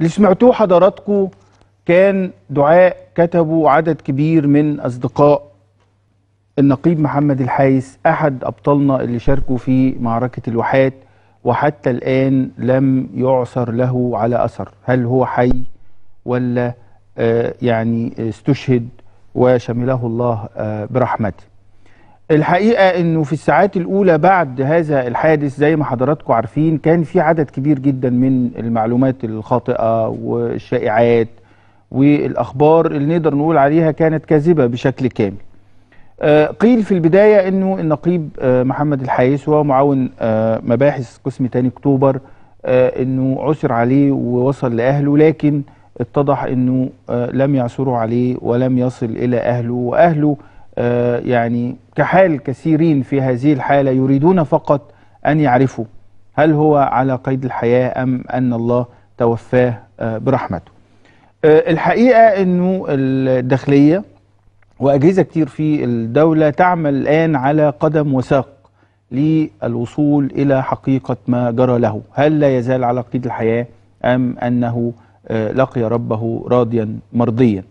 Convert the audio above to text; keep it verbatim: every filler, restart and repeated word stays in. اللي سمعتوه حضراتكم كان دعاء كتبه عدد كبير من أصدقاء النقيب محمد الحايس، أحد أبطالنا اللي شاركوا في معركة الواحات، وحتى الآن لم يعثر له على أثر. هل هو حي ولا آه يعني استشهد وشمله الله آه برحمته. الحقيقة أنه في الساعات الأولى بعد هذا الحادث زي ما حضراتكم عارفين كان في عدد كبير جدا من المعلومات الخاطئة والشائعات والأخبار اللي نقدر نقول عليها كانت كاذبة بشكل كامل. قيل في البداية أنه النقيب محمد الحايس ومعاون مباحث قسم تاني أكتوبر أنه عثر عليه ووصل لأهله، لكن اتضح أنه لم يعثروا عليه ولم يصل إلى أهله، وأهله يعني كحال كثيرين في هذه الحالة يريدون فقط أن يعرفوا هل هو على قيد الحياة أم أن الله توفاه برحمته. الحقيقة أنه الداخلية وأجهزة كتير في الدولة تعمل الآن على قدم وساق للوصول إلى حقيقة ما جرى له، هل لا يزال على قيد الحياة أم أنه لقي ربه راضيا مرضيا.